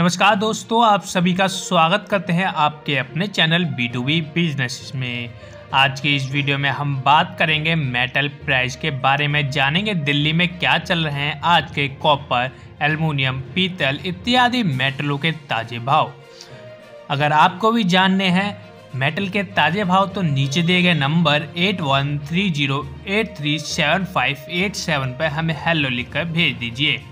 नमस्कार दोस्तों, आप सभी का स्वागत करते हैं आपके अपने चैनल B2B बिजनेसेस में। आज के इस वीडियो में हम बात करेंगे मेटल प्राइस के बारे में, जानेंगे दिल्ली में क्या चल रहे हैं आज के कॉपर, एल्युमिनियम, पीतल इत्यादि मेटलों के ताज़े भाव। अगर आपको भी जानने हैं मेटल के ताज़े भाव तो नीचे दिए गए नंबर 8130837587 पर हमें हेलो लिखकर भेज दीजिए।